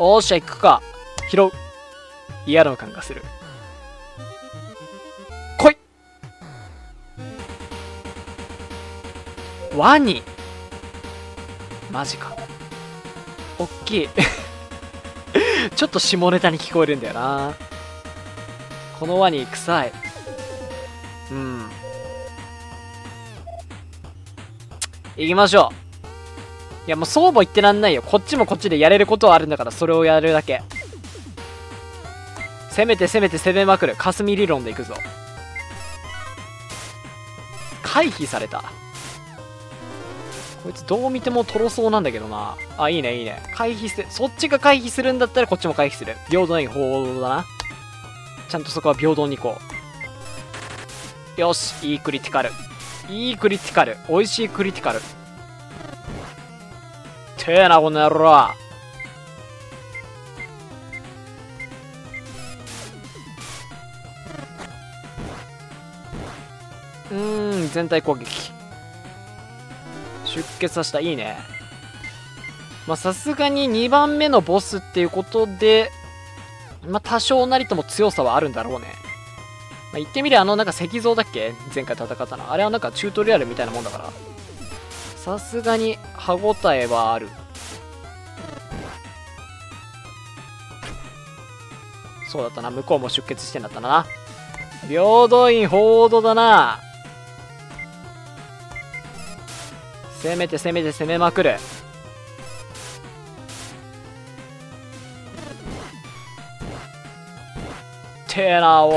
おーしゃ、行くか。拾う。嫌な予感がする。来い。ワニ。マジか。おっきい。ちょっと下ネタに聞こえるんだよな。このワニ、臭い。うん。行きましょう。いやもうそうも言ってらんないよ。こっちもこっちでやれることはあるんだから、それをやるだけ。攻めて攻めて攻めまくる。霞理論でいくぞ。回避された。こいつどう見てもとろそうなんだけどな。あ、いいねいいね。回避する。そっちが回避するんだったらこっちも回避する。平等に平等だな。ちゃんとそこは平等にいこう。よし、いいクリティカル。いいクリティカル。美味しいクリティカル。てえなこの野郎。全体攻撃出血させた。いいね。まあさすがに2番目のボスっていうことで、まあ多少なりとも強さはあるんだろうね。まあ、言ってみればなんか石像だっけ、前回戦ったのあれはなんかチュートリアルみたいなもんだから、さすがに歯応えはある。そうだったな。向こうも出血してんだったな。平等院報道だな。攻めて攻めて攻めまくる。てえな、おい。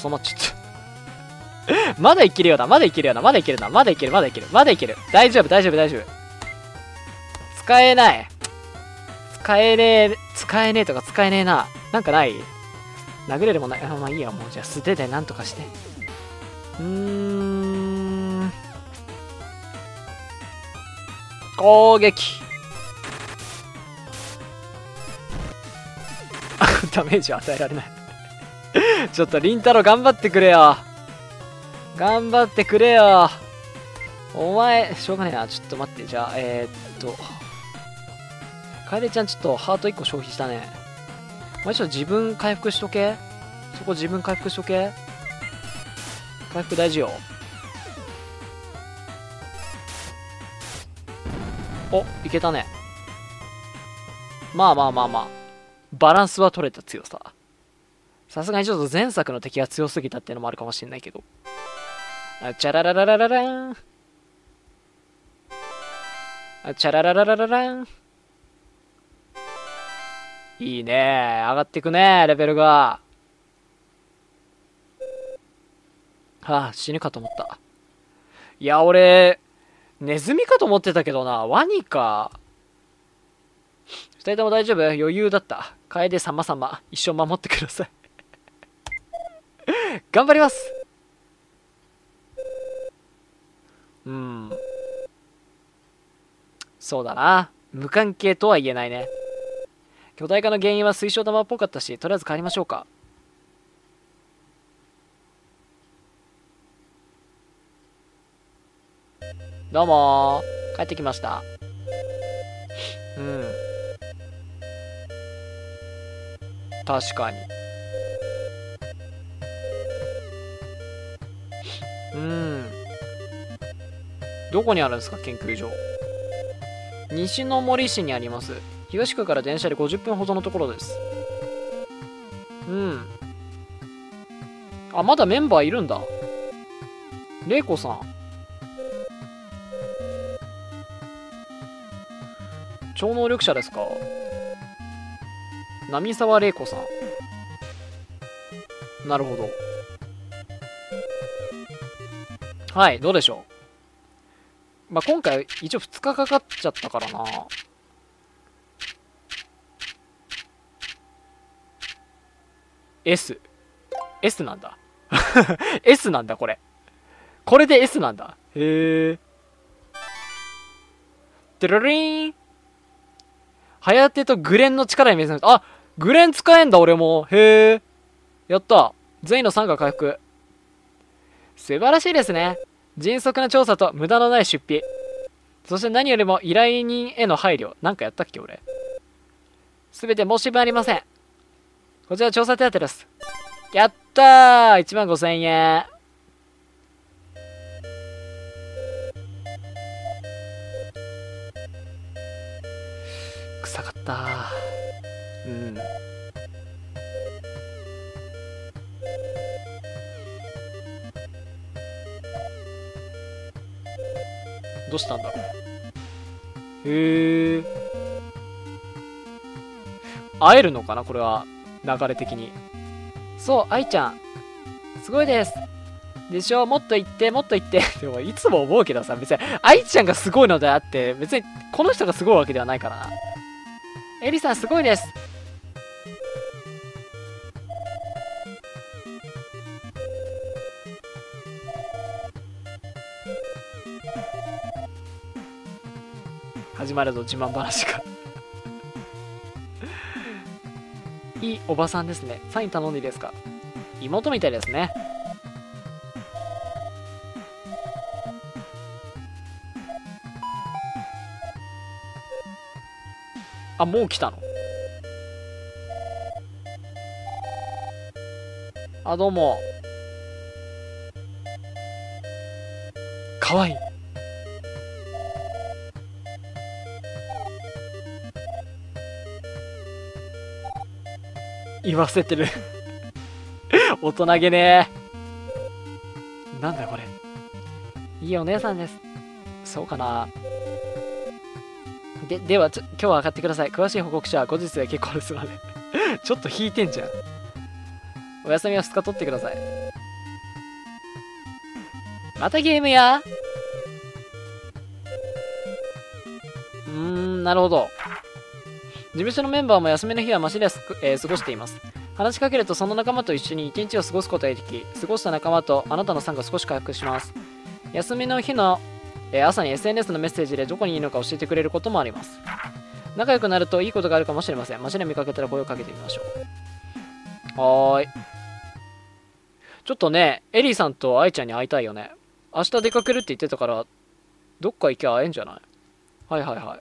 収まっちゃった。まだいけるよな、まだいけるよな、まだいけるな、まだいける、まだいける、まだいける。大丈夫、大丈夫、大丈夫。使えない。使えねえとか使えねえな。なんかない?殴れるもない。あ、まあいいや、もうじゃあ素手でなんとかして。攻撃。ダメージを与えられない。ちょっと、りんたろー頑張ってくれよ。頑張ってくれよ。お前、しょうがねえな。ちょっと待って、じゃあ、楓ちゃん、ちょっとハート1個消費したね。お前ちょっと自分回復しとけ。そこ自分回復しとけ。回復大事よ。お、いけたね。まあまあまあまあ。バランスは取れた強さ。さすがにちょっと前作の敵が強すぎたっていうのもあるかもしれないけど。あちゃららららららん。あちゃららららららん。いいねー。上がってくねー、レベルが。はあ、死ぬかと思った。いや、俺、ネズミかと思ってたけどな。ワニか。二人とも大丈夫?余裕だった。楓様様、一生守ってください。頑張ります!うん、そうだな。無関係とは言えないね。巨大化の原因は水晶玉っぽかったし、とりあえず帰りましょうか。どうもー、帰ってきました。うん、確かに。うん、どこにあるんですか、研究所。西の森市にあります。東区から電車で50分ほどのところです。うん。あ、まだメンバーいるんだ。玲子さん。超能力者ですか。波沢玲子さん。なるほど。はい、どうでしょう。まあ今回一応2日かかっちゃったからな。S。S なんだ。S なんだ、これ。これで S なんだ。へえ。てるりん。はやてとグレンの力に目覚めた。あ、グレン使えんだ、俺も。へえ。やった。全員の3が回復。素晴らしいですね。迅速な調査と無駄のない出費。そして何よりも依頼人への配慮。なんかやったっけ俺。すべて申し分ありません。こちら調査手当です。やったー !1 万5000円。臭かったー。うん。どうしたんだろう。へえ。会えるのかなこれは。流れ的に。そう、愛ちゃん。すごいです。でしょ、もっと言って、もっと言って。でも、いつも思うけどさ、別に、愛ちゃんがすごいのであって、別に、この人がすごいわけではないからな。エリさん、すごいです。始まるぞ、自慢話が。いいおばさんですね。サイン頼んでいいですか。妹みたいですね。あ、もう来たの。あ、どうも。かわいい。言わせてる大人げねえ。なんだこれ。いいお姉さんです。そうかな。では今日は上がってください。詳しい報告書は後日で結構ですのでちょっと引いてんじゃん。お休みは2日取ってください。またゲームや。なるほど。事務所のメンバーも休みの日はマシで、過ごしています。話しかけるとその仲間と一緒に一日を過ごすことができ、過ごした仲間とあなたの参加を少し回復します。休みの日の、朝に SNS のメッセージでどこにいるのか教えてくれることもあります。仲良くなるといいことがあるかもしれません。街で見かけたら声をかけてみましょう。はーい。ちょっとね、エリーさんと愛ちゃんに会いたいよね。明日出かけるって言ってたからどっか行きゃ会えんじゃない。はいはいはい。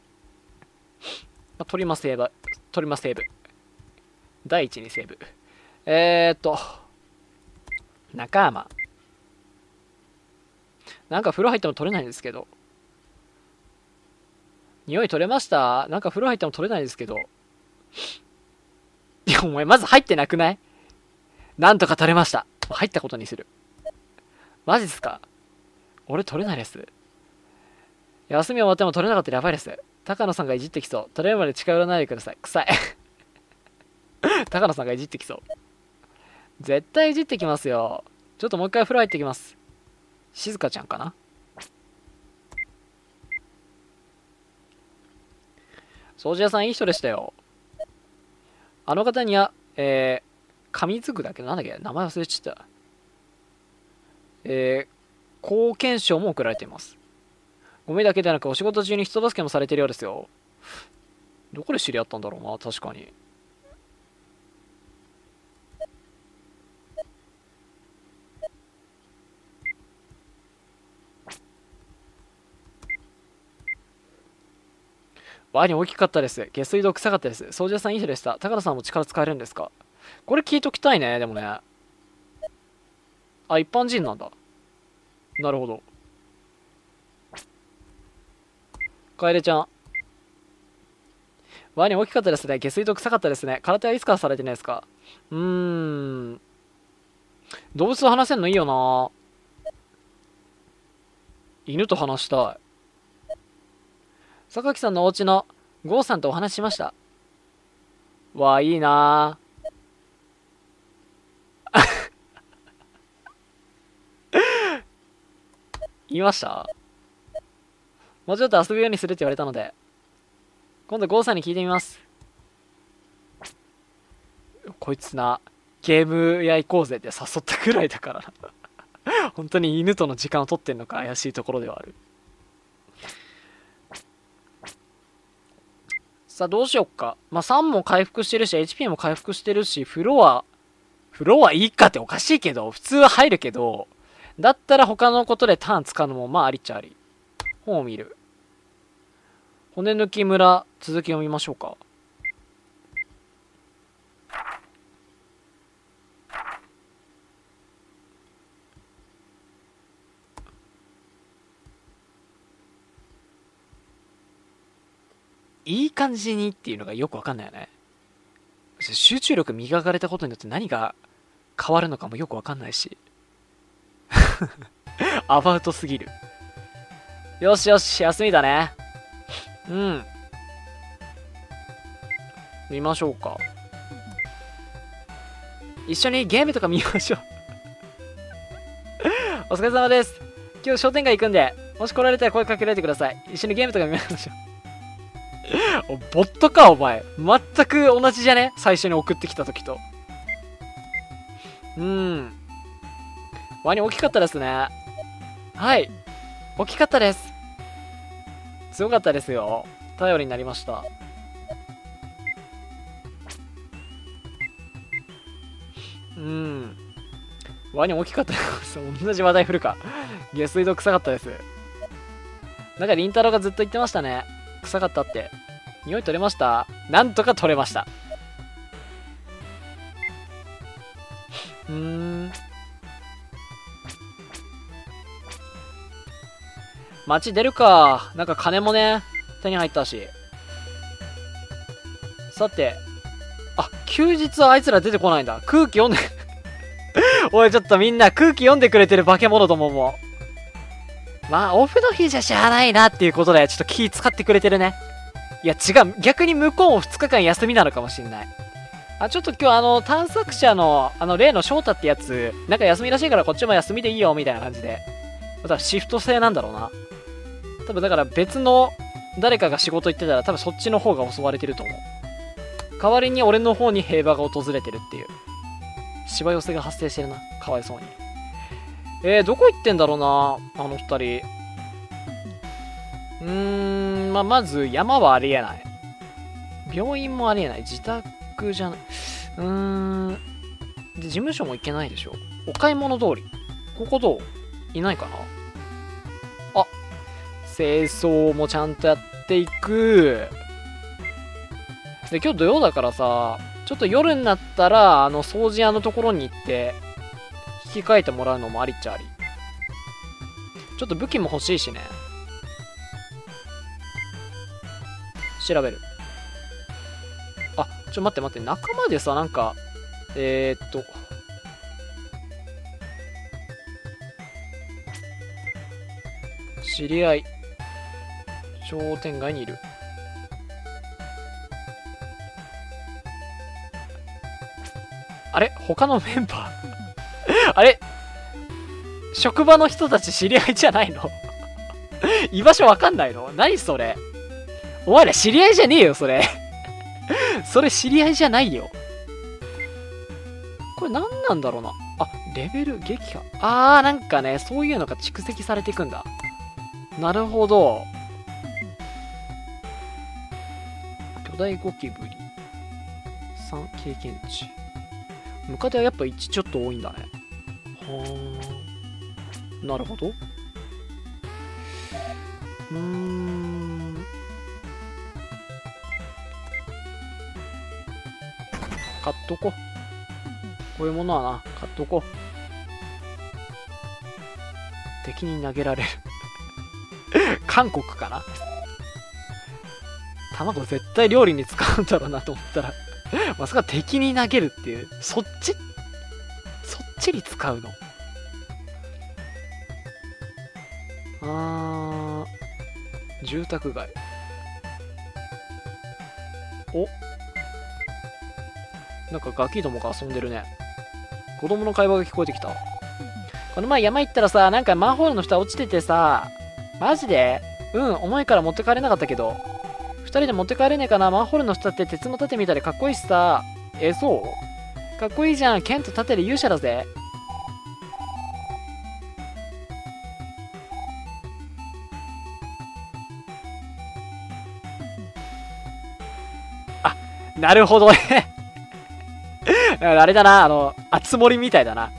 取りまセーブ。取りまセーブ。第一にセーブ。仲間。なんか風呂入っても取れないんですけど。匂い取れました？なんか風呂入っても取れないですけど。いや、お前まず入ってなくない？なんとか取れました。入ったことにする。マジっすか？俺取れないです。休み終わっても取れなかったらやばいです。高野さんがいじってきそう。取れるまで近寄らないでください。臭い。高野さんがいじってきそう。絶対いじってきますよ。ちょっともう一回風呂入ってきます。静香ちゃんかな？掃除屋さんいい人でしたよ。あの方には、上津区だっけなんだっけ名前忘れちゃった。貢献賞も贈られています。ゴミだけでなくお仕事中に人助けもされてるようですよ。どこで知り合ったんだろうな、確かに。ワニ大きかったです。下水道臭かったです。掃除屋さんいい人でした。高田さんも力使えるんですか？これ聞いときたいね、でもね。あ、一般人なんだ。なるほど。楓ちゃん。ワニ大きかったですね。下水道臭かったですね。空手はいつからされてないですか？動物と話せんのいいよな。犬と話したい。榊さんのお家の郷さんとお話ししました。わー、いいな言いました？もうちょっと遊ぶようにするって言われたので、今度ゴーさんに聞いてみます。こいつな、ゲームや行こうぜって誘ったくらいだからな。本当に犬との時間を取ってんのか怪しいところではある。さあ、どうしよっか。まあ、3も回復してるし、HP も回復してるし、風呂はいいかっておかしいけど、普通は入るけど、だったら他のことでターン使うのもまあありっちゃあり。本を見る。骨抜き村、続き読みましょうか。いい感じにっていうのがよくわかんないよね。集中力磨かれたことによって何が変わるのかもよくわかんないしアバウトすぎる。よしよし、休みだね。うん。見ましょうか。一緒にゲームとか見ましょう。お疲れ様です。今日商店街行くんで、もし来られたら声かけられてください。一緒にゲームとか見ましょう。ボットか、お前。全く同じじゃね？最初に送ってきたときと。ワニ大きかったですね。はい。大きかったです。強かったですよ。頼りになりました。ワニ大きかったです。同じ話題振るか。下水道臭かったです。なんかりんたろーがずっと言ってましたね。臭かったって。匂い取れました？なんとか取れました。街出るか。なんか金もね、手に入ったし。さて。あ、休日はあいつら出てこないんだ。空気読んで。おい、ちょっとみんな空気読んでくれてる化け物どもも。まあ、オフの日じゃしゃあないなっていうことで、ちょっと気使ってくれてるね。いや、違う。逆に向こうも2日間休みなのかもしんない。あ、ちょっと今日探索者の、例の翔太ってやつ、なんか休みらしいからこっちも休みでいいよ、みたいな感じで。またシフト制なんだろうな。多分だから別の誰かが仕事行ってたら多分そっちの方が襲われてると思う。代わりに俺の方に平和が訪れてるっていう。しわ寄せが発生してるな。かわいそうに。どこ行ってんだろうな、あの二人。まあ、まず山はありえない。病院もありえない。自宅じゃない。で、事務所も行けないでしょ。お買い物通り。ここどう？いないかな。清掃もちゃんとやっていく。で、今日土曜だからさ、ちょっと夜になったら、掃除屋のところに行って、引き換えてもらうのもありっちゃあり。ちょっと武器も欲しいしね。調べる。あ、ちょ、待って待って、仲間でさ、なんか、知り合い。商店街にいる。あれ？他のメンバーあれ？職場の人たち知り合いじゃないの？居場所わかんないの？何それ？お前ら知り合いじゃねえよ、それそれ知り合いじゃないよ。これ何なんだろうな。あ、レベル撃破。あー、なんかね、そういうのが蓄積されていくんだ。なるほど。大ゴキブリ3経験値。ムカデはやっぱ1ちょっと多いんだね。はあ、なるほど。買っとこ。こういうものはな、買っとこ。敵に投げられる韓国かな。卵絶対料理に使うんだろうなと思ったら、まさか敵に投げるっていう、そっちに使うの。住宅街。お、なんかガキどもが遊んでるね。子供の会話が聞こえてきた。この前山行ったらさ、なんかマンホールの蓋落ちててさ、マジで？うん、重いから持って帰れなかったけど。2人で持って帰れねえかな。マンホールの蓋って鉄の盾みたいでかっこいいしさ。そうかっこいいじゃん。剣と盾で勇者だぜ。あ、なるほどねあれだな、熱盛みたいだな。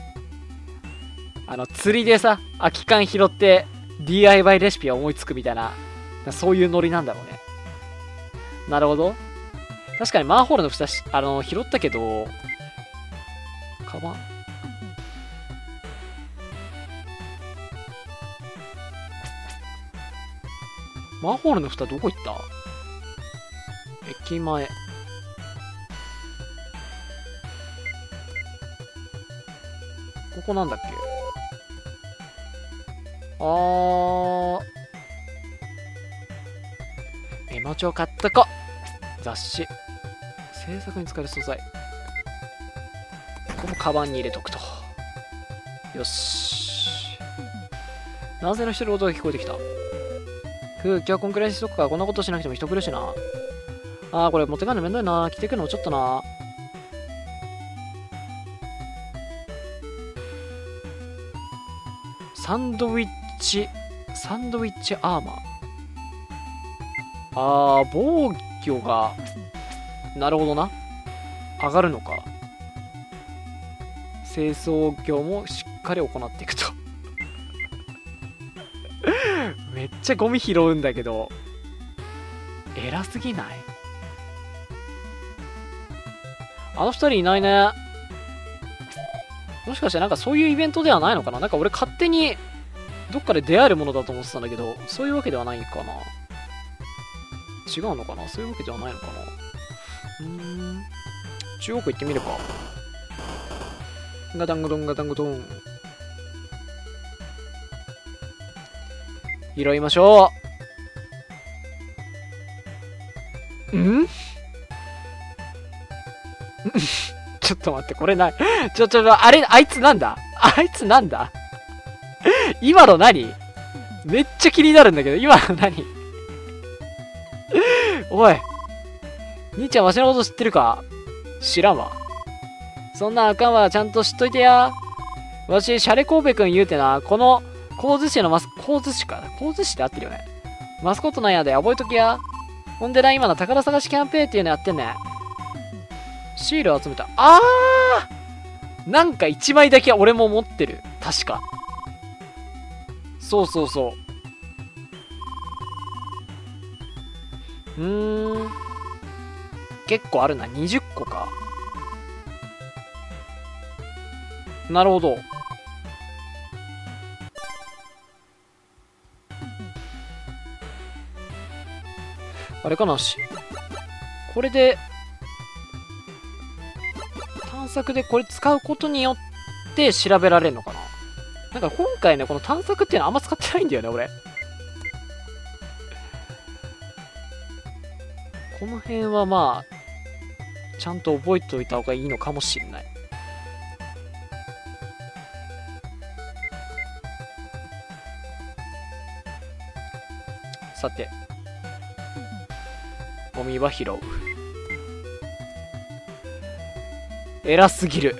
釣りでさ、空き缶拾って DIY レシピは思いつくみたいな、そういうノリなんだろうね。なるほど。確かにマンホールの蓋拾ったけど、カバン。マンホールの蓋どこ行った？駅前。ここなんだっけ？メモ帳買っとこ。雑誌。制作に使える素材。ここもカバンに入れとくと。よし。男性の一人音が聞こえてきた。今日はこんくらいしとくか。こんなことしなくても人来るしな。これ持って帰るのめんどいな。着てくのもちょっとな。サンドウィッチアーマー。防御が、なるほどな。上がるのか。清掃業もしっかり行っていくと。めっちゃゴミ拾うんだけど、偉すぎない？あの二人いないね。もしかしてなんかそういうイベントではないのかな？なんか俺勝手にどっかで出会えるものだと思ってたんだけど、そういうわけではないかな。違うのかな？そういうわけではないのかな。中央区行ってみれば。ガタンゴトンガタンゴトン。拾いましょう。ちょっと待って、これない。あれ、あいつなんだ今の何？めっちゃ気になるんだけど、今の何？おい。兄ちゃん、わしのこと知ってるか？知らんわ。そんなあかんわ、ちゃんと知っといてや。わし、シャレ神戸くん言うてな、この、神津市で合ってるよね。マスコットなんやで、覚えときや。ほんでな、今の宝探しキャンペーンっていうのやってんね。シール集めた。なんか1枚だけ俺も持ってる。確か。そうそうそう。結構あるな。20個か。なるほど。あれかな、これで探索でこれ使うことによって調べられるのかな。なんか今回ね、この探索っていうのはあんま使ってないんだよね、俺。この辺はまあ、ちゃんと覚えておいた方がいいのかもしれない。さて。ゴミは拾う。偉すぎる。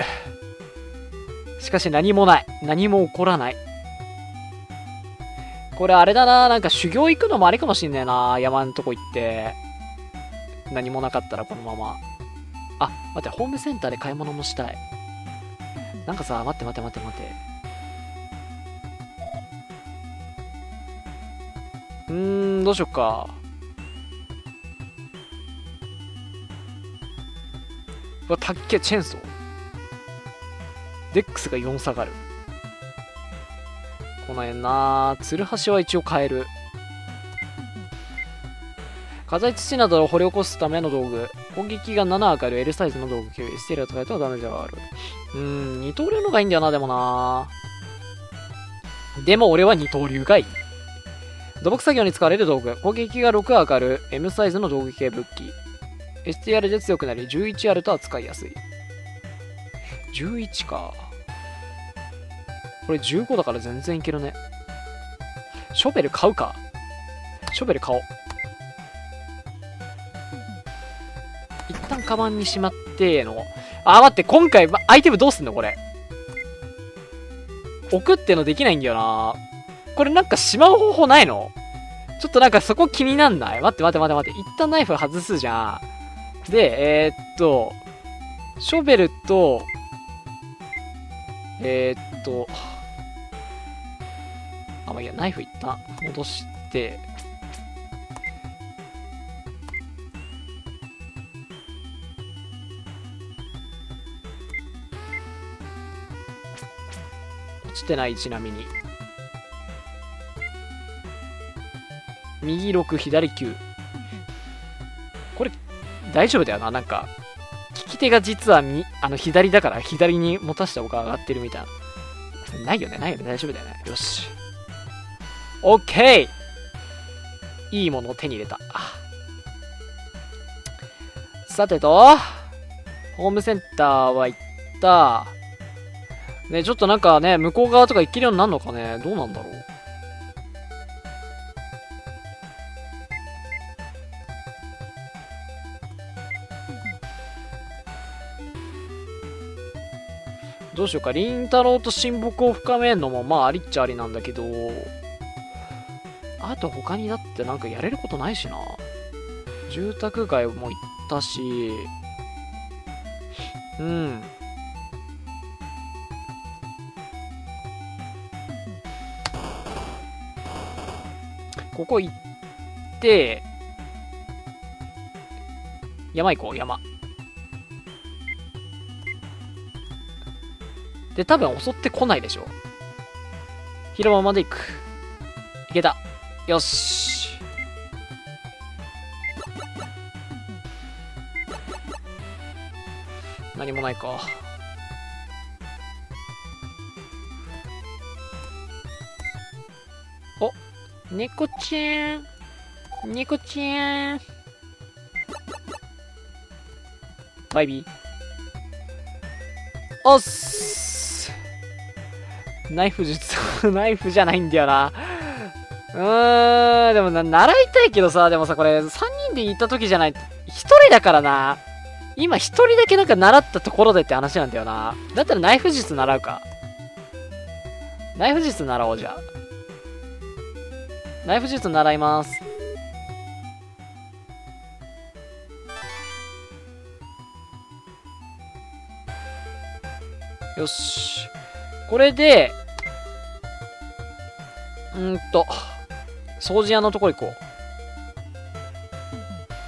しかし何もない。何も起こらない。これあれだな。なんか修行行くのもあれかもしんねえな。山んとこ行って。何もなかったらこのまま。待って、ホームセンターで買い物もしたい。なんかさ、待って。どうしよっか。たっけ、チェーンソー。デックスが4下がる。この辺な。ツルハシは一応買える。火災土などを掘り起こすための道具。攻撃が7上がる L サイズの道具級。ステルを使えたらダメージがある。二刀流のがいいんだよな、でもな。でも俺は二刀流がいい。土木作業に使われる道具。攻撃が6上がる M サイズの道具系武器。STR で強くなり、11あると扱いやすい。11か。これ15だから全然いけるね。ショベル買うか。ショベル買おう。一旦カバンにしまっての。待って、今回、アイテムどうすんのこれ。置くってのできないんだよな。これなんかしまう方法ないの？ちょっとなんかそこ気になんない？待って。一旦ナイフ外すじゃん。で、ショベルと、まあいいや、ナイフ一旦戻して、落ちてない、ちなみに。右6、左9。これ、大丈夫だよな。なんか、利き手が実は左だから、左に持たせた方が上がってるみたいな。ないよね、ないよね。大丈夫だよね。よし。OK！ いいものを手に入れた。さてと、ホームセンターは行った。ね、ちょっとなんかね、向こう側とか行けるようになるのかね。どうなんだろう。どうしようか。凛太郎と親睦を深めるのもまあありっちゃありなんだけど、あと他にだってなんかやれることないしな。住宅街も行ったし、うん。ここ行って、山行こう、山。で、多分襲ってこないでしょ。広場まで行く。行けた。よし。何もないか。お、猫ちゃん。猫ちゃん。バイビー。おっす。ナイフ術、ナイフじゃないんだよな。でも習いたいけどさ、でもさ、これ、3人で行った時じゃない、1人だからな。今、1人だけなんか習ったところでって話なんだよな。だったらナイフ術習うか。ナイフ術習おう、じゃあ。ナイフ術習います。よし。これで、掃除屋のとこ行こう。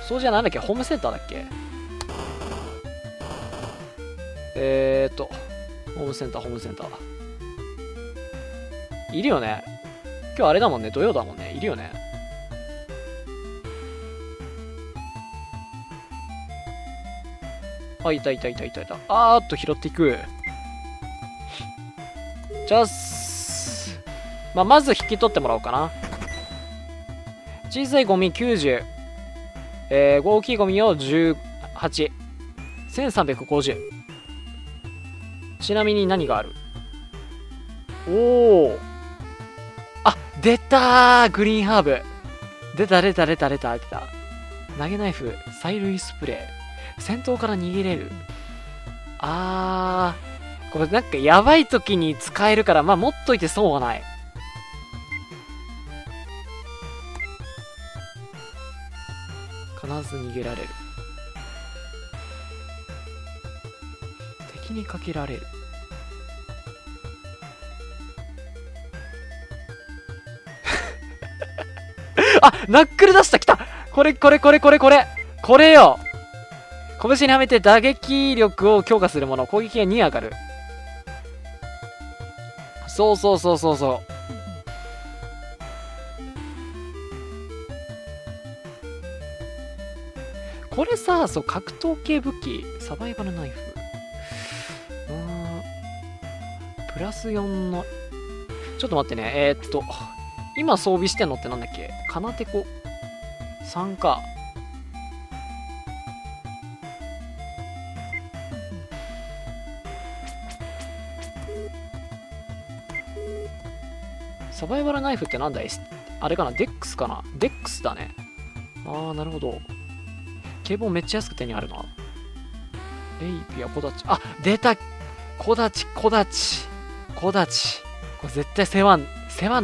掃除屋なんだっけ？ホームセンターだっけ？ホームセンター、ホームセンター。いるよね。今日あれだもんね、土曜だもんね。いるよね。あ、いたいたいたいたいた。拾っていく。じゃあす。まず引き取ってもらおうかな。小さいゴミ90、大きいゴミを18、1350。ちなみに何がある？おお、あ、出たー、グリーンハーブ。出た。投げナイフ、催涙スプレー、戦闘から逃げれる。これなんかやばい時に使えるから、まあ持っといて損はない。必ず逃げられる。敵にかけられる。あ、ナックル出した、来た。これよ。拳にはめて打撃力を強化するもの。攻撃が2上がる。そう。これさ、そう、格闘系武器、サバイバルナイフ。プラス4の。ちょっと待ってね。今装備してんのってなんだっけ？かなてこ3か。サバイバルナイフってなんだい？あれかな？デックスかな？デックスだね。なるほど。警棒めっちゃ安く手にあるな。レイピア、小立ち。あ、出た！小立ち。これ絶対世話に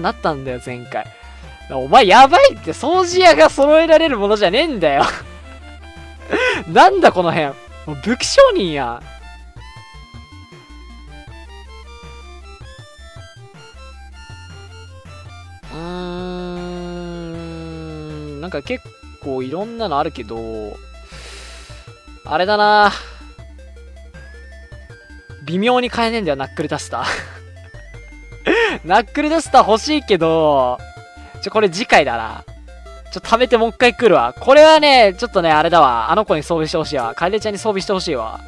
なったんだよ、前回。お前やばいって、掃除屋が揃えられるものじゃねえんだよ。なんだこの辺。もう武器商人やん。なんか結構いろんなのあるけど、あれだな、微妙に買えねえんだよ、ナックル出した。ナックルドスター欲しいけど、これ次回だな。貯めてもう一回来るわ。これはね、ちょっとね、あれだわ。あの子に装備してほしいわ。カエデちゃんに装備してほしいわ。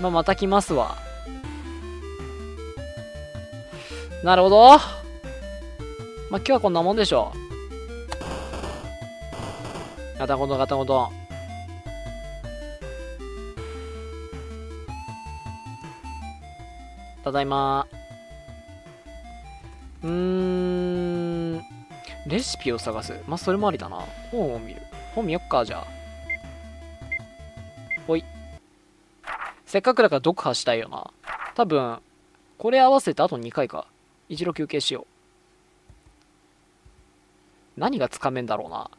まあ、また来ますわ。なるほど。まあ、今日はこんなもんでしょう。ガタゴトンガタゴトン。ただいま。レシピを探す。まあ、それもありだな。本を見る。本見よっか、じゃあ。ほい。せっかくだから読破したいよな。多分、これ合わせてあと2回か。一度休憩しよう。何がつかめんだろうな。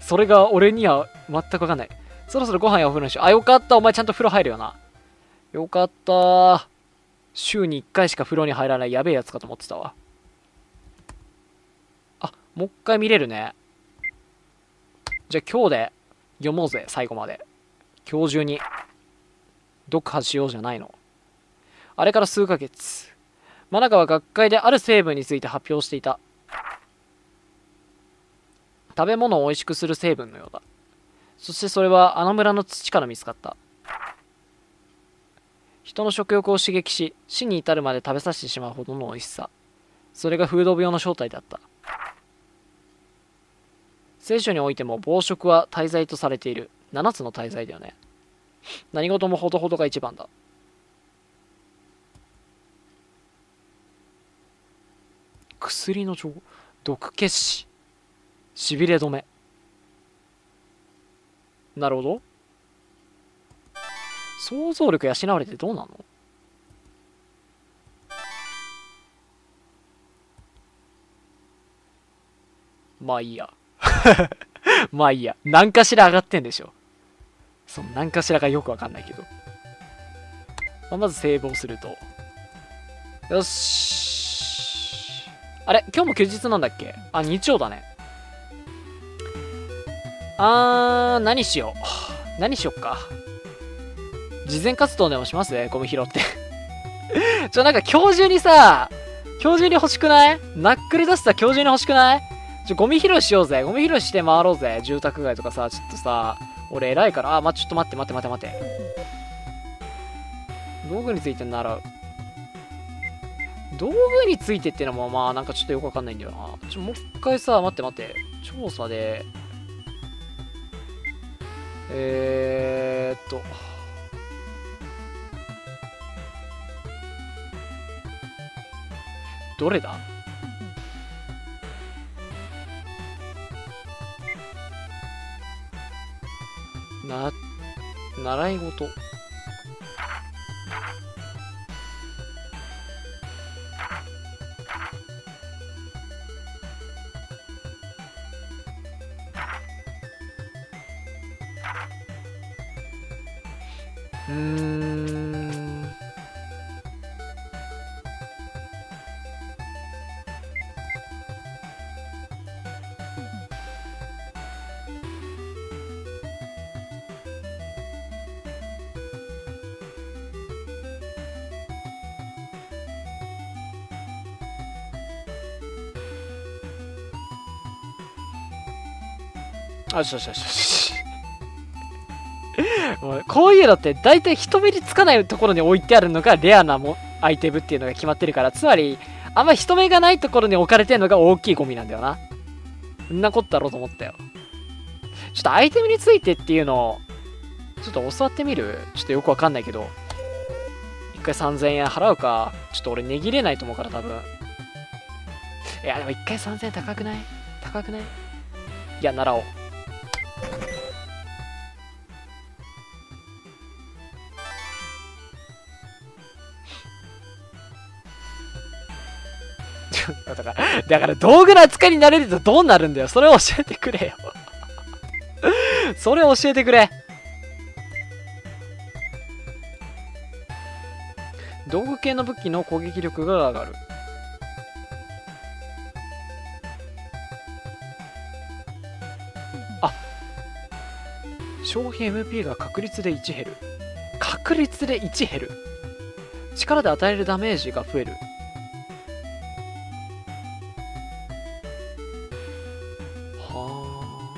それが俺には全くわかんない。そろそろご飯やお風呂にしよう。あ、よかった。お前ちゃんと風呂入るよな。よかった。週に1回しか風呂に入らないやべえやつかと思ってたわ。もう一回見れるね。じゃあ今日で読もうぜ、最後まで。今日中に。読破しようじゃないの。あれから数ヶ月。真中は学会である成分について発表していた。食べ物を美味しくする成分のようだ。そしてそれはあの村の土から見つかった。人の食欲を刺激し、死に至るまで食べさせてしまうほどの美味しさ。それがフード病の正体だった。聖書においても暴食は大罪とされている。7つの大罪だよね。何事もほどほどが一番だ。薬の情報、毒消し、しびれ止め。なるほど。想像力養われてどうなの？まあいいや。まあいいや。何かしら上がってんでしょ。その何かしらがよくわかんないけど。まずセーブをすると。よし。あれ今日も休日なんだっけ？あ、日曜だね。何しよう。何しよっか。慈善活動でもしますね、ゴミ拾って。なんか今日中にさ、今日中に欲しくない？ナックル出したら今日中に欲しくない？ゴミ拾いしようぜ。ゴミ拾いして回ろうぜ。住宅街とかさ、ちょっとさ、俺偉いから、ちょっと待って待って待って待って。道具について習う。道具についてってのも、なんかちょっとよくわかんないんだよな。もう一回さ、待って待って。調査で。どれだ？習い事。よしよしよしよし。こういうのって大体人目につかないところに置いてあるのがレアなアイテムっていうのが決まってるから、つまりあんま人目がないところに置かれてるのが大きいゴミなんだよな。そんなことだろうと思ったよ。ちょっとアイテムについてっていうのをちょっと教わってみる。ちょっとよくわかんないけど一回3000円払うか。ちょっと俺値切れないと思うから多分。いやでも一回3000円高くない？高くない？いや習おう。だから道具の扱いになれるとどうなるんだよ。それを教えてくれよ。それを教えてくれ。道具系の武器の攻撃力が上がる。消費 MP が確率で1減る。確率で1減る。力で与えるダメージが増える。は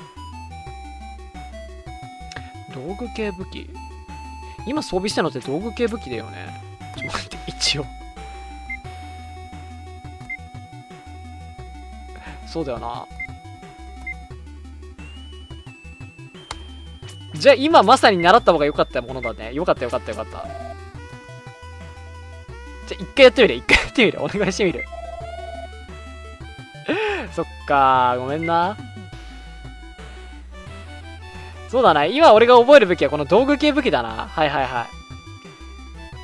あ。道具系武器。今装備したのって道具系武器だよね。ちょっと待って、一応。そうだよな。じゃあ今まさに習った方が良かったものだね。よかったよかったよかった。じゃあ一回やってみる。一回やってみる。お願いしてみる。そっかー、ごめんな。そうだな。今俺が覚える武器はこの道具系武器だな。はいはいは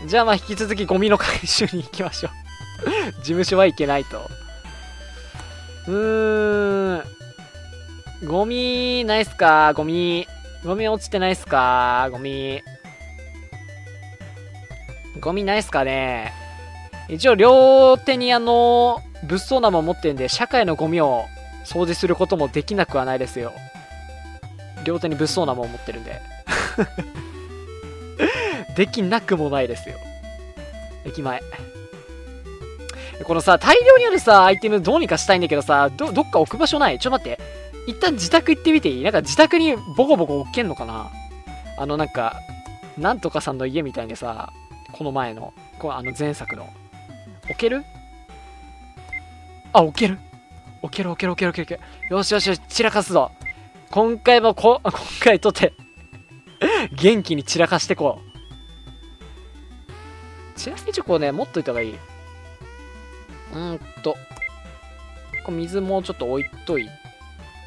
い。じゃあまあ引き続きゴミの回収に行きましょう。事務所は行けないと。ゴミないっすか？ゴミ。ゴミ落ちてないっすか？ゴミ。ゴミないっすかね？一応両手に物騒なもん持ってんで、社会のゴミを掃除することもできなくはないですよ。両手に物騒なもん持ってるんで。できなくもないですよ。駅前。このさ、大量にあるさ、アイテムどうにかしたいんだけどさ、どっか置く場所ない？ちょっと待って。一旦自宅行ってみていい？なんか自宅にボコボコ置けんのかな？なんか、なんとかさんの家みたいにさ、この前の、前作の。置ける？あ、置ける。置ける置ける置ける置ける置ける。よしよしよし、散らかすぞ。今回も今回とて、元気に散らかしてこう。ちなみにチョコをね、持っといた方がいい。これ水もうちょっと置いとい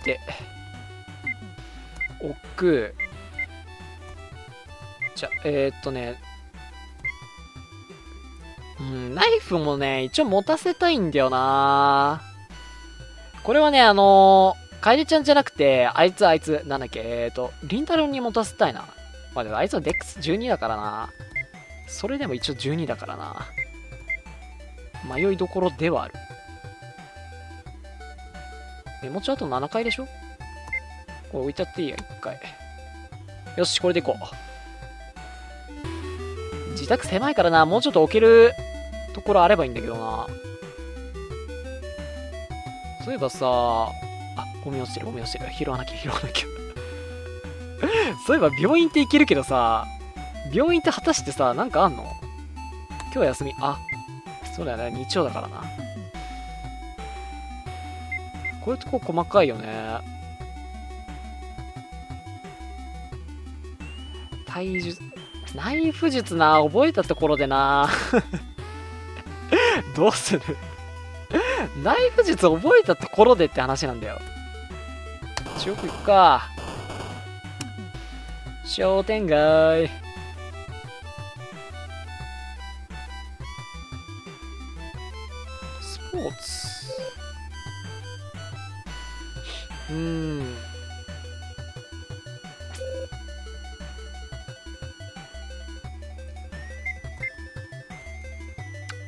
て、置く。じゃ、ナイフもね、一応持たせたいんだよな。これはね、楓ちゃんじゃなくて、あいつ、なんだっけ、りんたろーに持たせたいな。まあでもあいつはデックス12だからな。それでも一応12だからな。迷いどころではある。メモ帳あと7回でしょ？これ置いちゃっていいや、1回。よし、これでいこう。自宅狭いからな、もうちょっと置けるところあればいいんだけどな。そういえばさ、ゴミ落ちてる、ゴミ落ちてる。拾わなきゃ。そういえば病院って行けるけどさ、病院って果たしてさ、なんかあんの？今日は休み。そうだよね、日曜だからな。こういうとこ細かいよね。体術、ナイフ術な、覚えたところでな。どうする？ナイフ術覚えたところでって話なんだよ。中国行くか。商店街。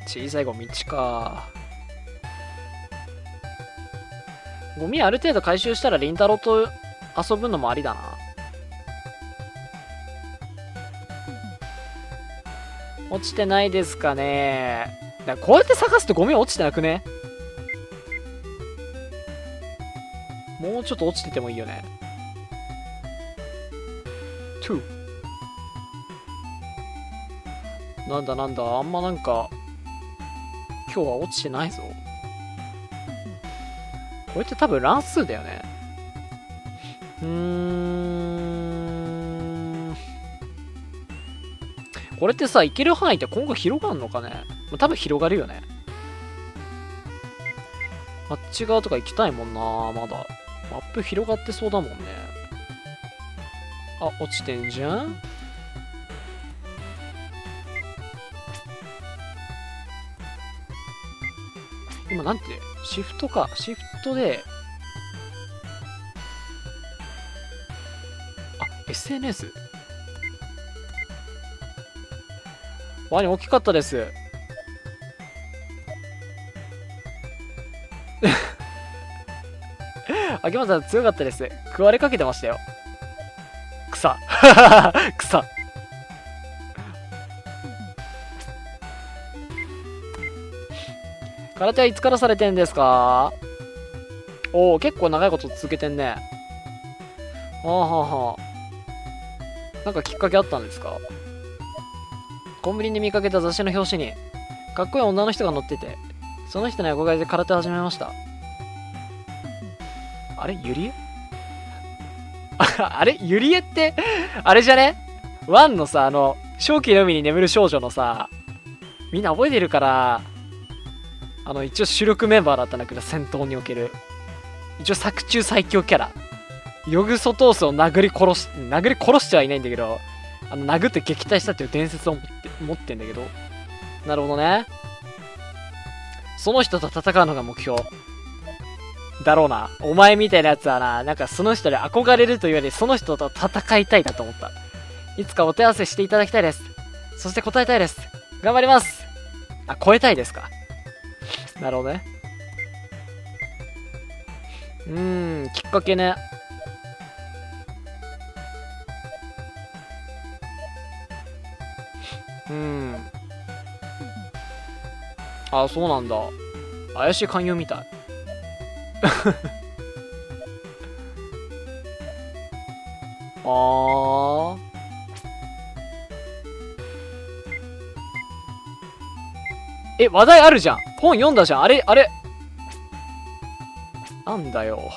小さいゴミか。ゴミある程度回収したらりんたろーと遊ぶのもありだな。落ちてないですかね。だからこうやって探すとゴミ落ちてなくね？もうちょっと落ちててもいいよね。なんだなんだ、あんまなんか今日は落ちてないぞ。これって多分乱数だよね。これってさ、いける範囲って今後広がるのかね？多分広がるよね。あっち側とか行きたいもんな。まだマップ広がってそうだもんね。落ちてんじゃん。今なんてシフトか。シフトでSNS ワニ大きかったです。秋元さん強かったです。食われかけてましたよ。草。空手はいつからされてんですか？おお、結構長いこと続けてんね。はあはあはあ。なんかきっかけあったんですか？コンビニで見かけた雑誌の表紙にかっこいい女の人が載ってて、その人の憧れで空手始めました。あれゆりえあれゆりえってあれじゃね、ワンのさ、あの正気の海に眠る少女のさ、みんな覚えてるから、あの一応主力メンバーだったんだけど、戦闘における一応作中最強キャラヨグソトースを殴り殺してはいないんだけど、あの殴って撃退したっていう伝説を持ってんだけど。なるほどね。その人と戦うのが目標だろうな。お前みたいなやつはな、なんかその人に憧れるというよりその人と戦いたいだと思った。いつかお手合わせしていただきたいです。そして答えたいです。頑張ります。あ、超えたいですか。なるほどね。きっかけね。あ、そうなんだ。怪しい勧誘みたいあー、え、話題あるじゃん。本読んだじゃん。あれなんだよ。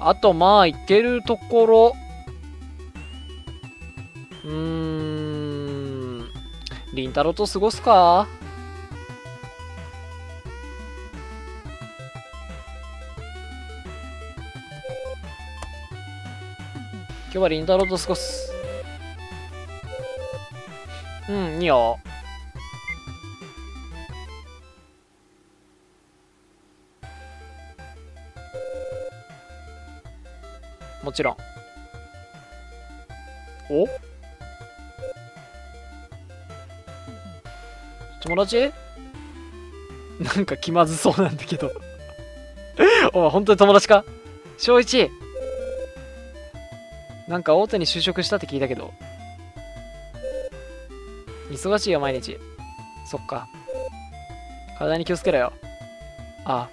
あと、まあ行けるところ、りんたろーと過ごすか。今日はりんたろーと過ごす。いいよ。もちろん。お？友達？なんか気まずそうなんだけどお前本当に友達か？翔一、なんか大手に就職したって聞いたけど。忙しいよ毎日。そっか。体に気をつけろよ。ああ。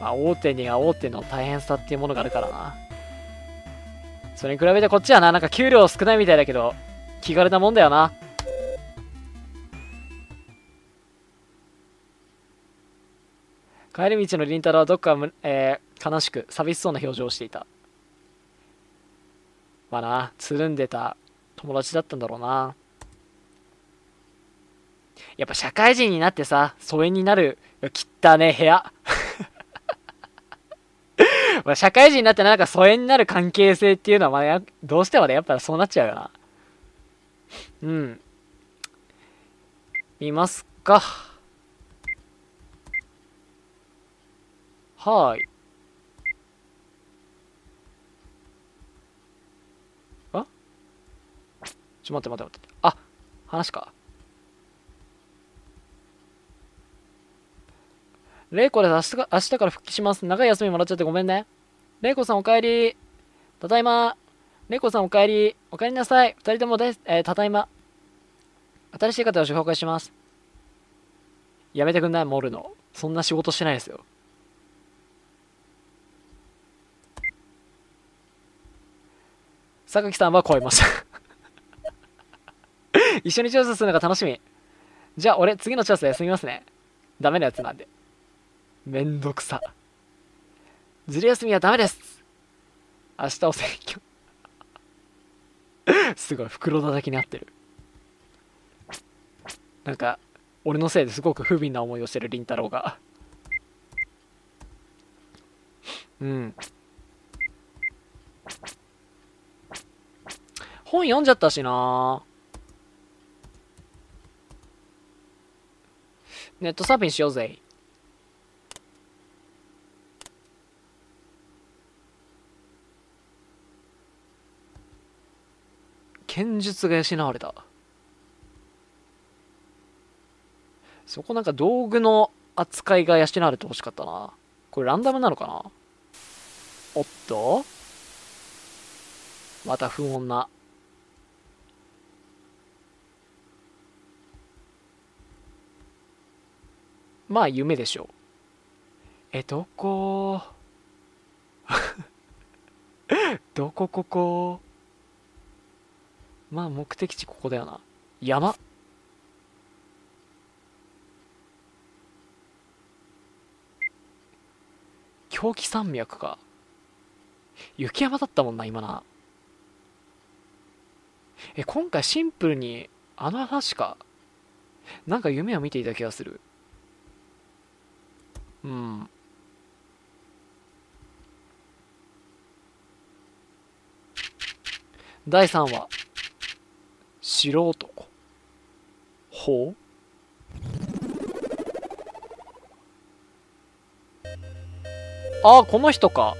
まあ、大手には大手の大変さっていうものがあるからな。それに比べてこっちはな、なんか給料少ないみたいだけど、気軽なもんだよな。帰り道のりんたろーはどっか、悲しく寂しそうな表情をしていた。まあな、つるんでた友達だったんだろうな。やっぱ社会人になってさ、疎遠になる。汚ね部屋まあ社会人になってなんか疎遠になる関係性っていうのは、まあどうしてもね、やっぱそうなっちゃうよな。見ますか。はーい。あ、ちょ、待って。あ、話か。レイコです。明日から復帰します。長い休みもらっちゃってごめんね。レイコさんお帰り。ただいま。レイコさんお帰り。お帰りなさい。二人ともです。ただいま。新しい方を紹介します。やめてくんない？盛るの。そんな仕事してないですよ。榊さんは超えました。一緒に調査するのが楽しみ。じゃあ俺、次の調査休みますね。ダメなやつなんで。めんどくさ。ずる休みはダメです。明日お選挙すごい袋叩きになってる。なんか俺のせいですごく不憫な思いをしてるりんたろーが本読んじゃったしな。ネットサーフィンしようぜ。剣術が養われた。そこなんか道具の扱いが養われてほしかったな。これランダムなのかな。おっと、また不穏な。まあ夢でしょう。どこここ、まあ目的地ここだよな。山、狂気山脈か。雪山だったもんな今な。今回シンプルにあの話か。なんか夢を見ていた気がする。うん、第3話素人ほう。ああ、この人か。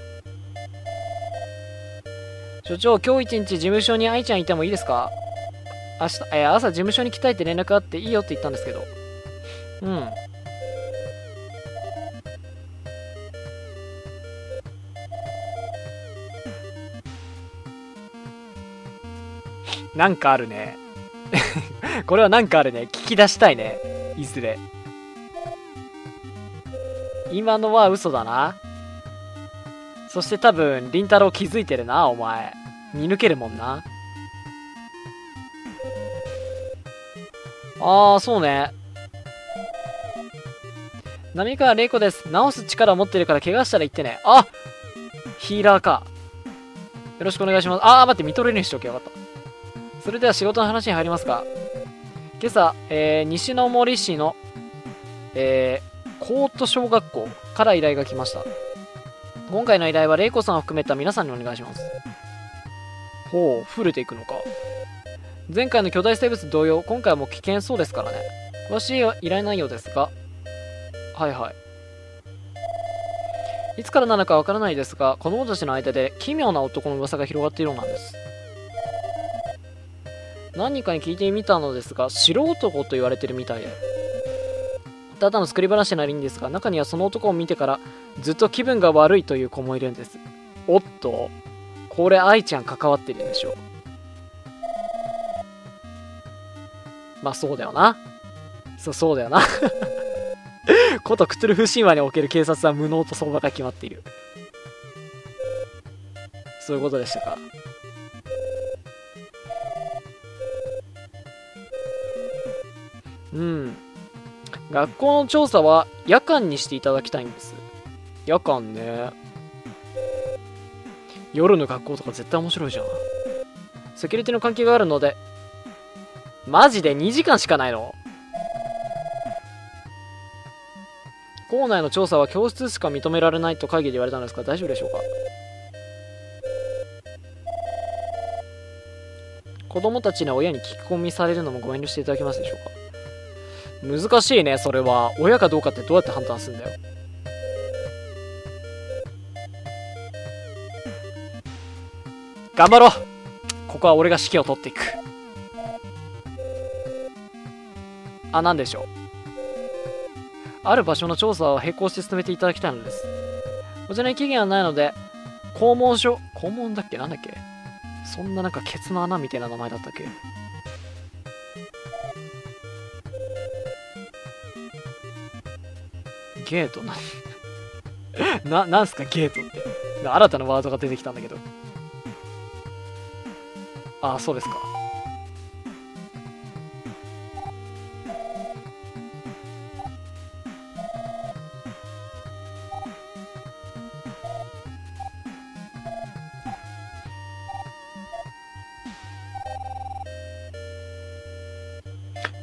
所長、今日一日事務所に愛ちゃんいてもいいですか？明日、朝事務所に来たいって連絡あっていいよって言ったんですけど。うん、なんかあるね。これはなんかあるね。聞き出したいね。いずれ。今のは嘘だな。そして多分、凛太郎気づいてるな、お前。見抜けるもんな。ああ、そうね。波川玲子です。治す力を持ってるから怪我したら言ってね。あ、ヒーラーか。よろしくお願いします。ああ、待って、見とれるようにしとけばよかった。それでは仕事の話に入りますか。今朝、西の森市の、コート小学校から依頼が来ました。今回の依頼は、玲子さんを含めた皆さんにお願いします。ほう、増えていくのか。前回の巨大生物同様、今回も危険そうですからね。詳しい依頼内容ですが、はいはい。いつからなのかわからないですが、子供たちの間で奇妙な男の噂が広がっているようなんです。何人かに聞いてみたのですが、白男と言われてるみたいで、ただの作り話なりんですが、中にはその男を見てからずっと気分が悪いという子もいるんです。おっと、これ愛ちゃん関わってるでしょ。まあそうだよな。そうだよな。ことクトゥルフ神話における警察は無能と相場が決まっている。そういうことでしたか。うん、学校の調査は夜間にしていただきたいんです。夜間ね。夜の学校とか絶対面白いじゃん。セキュリティの関係があるので。マジで2時間しかないの？校内の調査は教室しか認められないと会議で言われたんですが、大丈夫でしょうか？子供たちに親に聞き込みされるのもご遠慮していただけますでしょうか？難しいね、それは。親かどうかってどうやって判断するんだよ。頑張ろう。ここは俺が指揮を取っていく。あ、なんでしょう。ある場所の調査を並行して進めていただきたいのです。こちらに期限はないので、校門書、校門だっけ、なんだっけ、そんななんかケツの穴みたいな名前だったっけ。ゲートな、なんすかゲートって。新たなワードが出てきたんだけど。ああ、そうですか。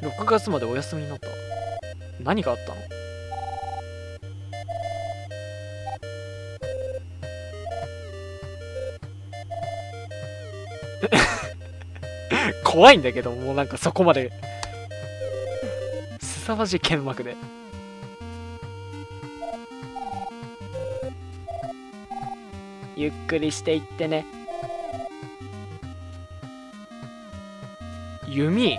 6月までお休みになった。何があったの？怖いんだけど、もうなんかそこまで凄まじい剣幕で。ゆっくりしていってね。弓、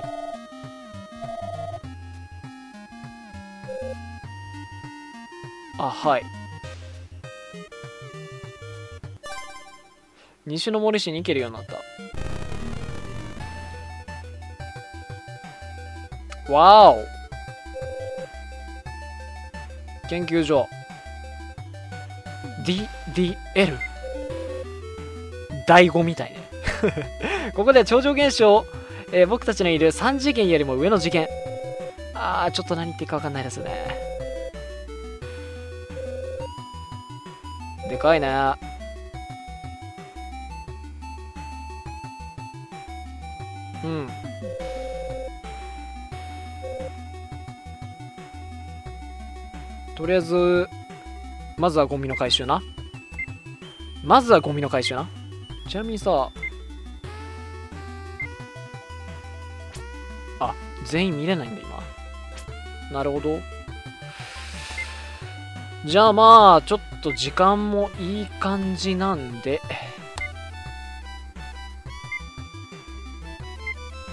あ、はい。西の森市に行けるようになった。わお、研究所 DDL 第5みたいねここで超常現象、僕たちのいる3次元よりも上の次元、あーちょっと何言ってるか分かんないですね。でかいね。うん、とりあえずまずはゴミの回収な。ちなみにさあ、全員見れないんだ今。なるほど。じゃあまあちょっと時間もいい感じなんで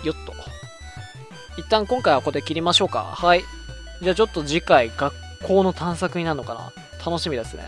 よっと一旦今回はここで切りましょうか。はい、じゃあちょっと次回学校の探索になるのかな、楽しみですね。